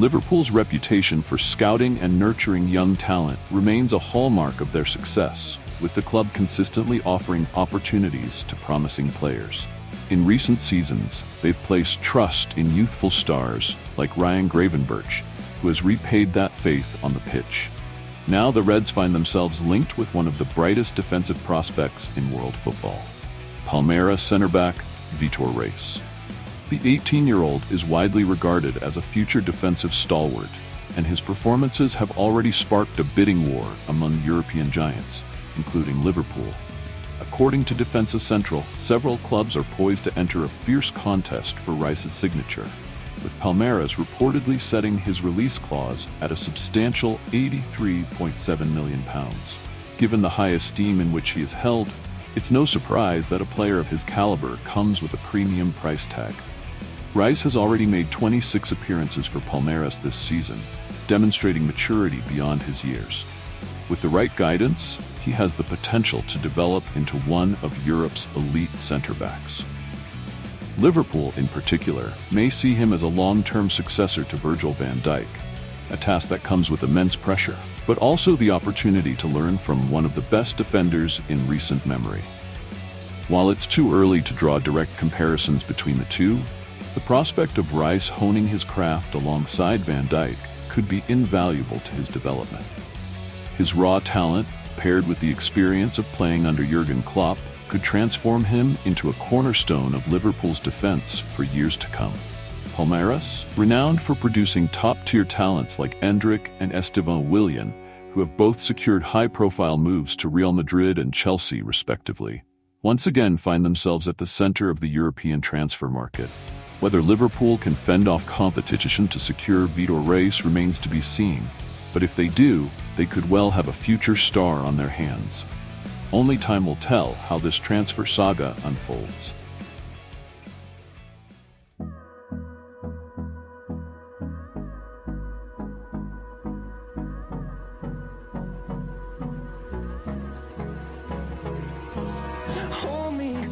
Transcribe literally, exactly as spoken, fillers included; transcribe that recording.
Liverpool's reputation for scouting and nurturing young talent remains a hallmark of their success, with the club consistently offering opportunities to promising players. In recent seasons, they've placed trust in youthful stars like Ryan Gravenberch, who has repaid that faith on the pitch. Now the Reds find themselves linked with one of the brightest defensive prospects in world football, Palmeiras centre-back Vitor Reis. The eighteen-year-old is widely regarded as a future defensive stalwart, and his performances have already sparked a bidding war among European giants, including Liverpool. According to Defensa Central, several clubs are poised to enter a fierce contest for Reis's signature, with Palmeiras reportedly setting his release clause at a substantial eighty-three point seven million pounds. Given the high esteem in which he is held, it's no surprise that a player of his caliber comes with a premium price tag. Reis has already made twenty-six appearances for Palmeiras this season, demonstrating maturity beyond his years. With the right guidance, he has the potential to develop into one of Europe's elite centre-backs. Liverpool, in particular, may see him as a long-term successor to Virgil van Dijk, a task that comes with immense pressure, but also the opportunity to learn from one of the best defenders in recent memory. While it's too early to draw direct comparisons between the two, the prospect of Reis honing his craft alongside Van Dijk could be invaluable to his development. His raw talent, paired with the experience of playing under Jurgen Klopp, could transform him into a cornerstone of Liverpool's defense for years to come. Palmeiras, renowned for producing top-tier talents like Endrick and Estevão Willian, who have both secured high-profile moves to Real Madrid and Chelsea respectively, once again find themselves at the center of the European transfer market. Whether Liverpool can fend off competition to secure Vitor Reis remains to be seen, but if they do, they could well have a future star on their hands. Only time will tell how this transfer saga unfolds. Hold me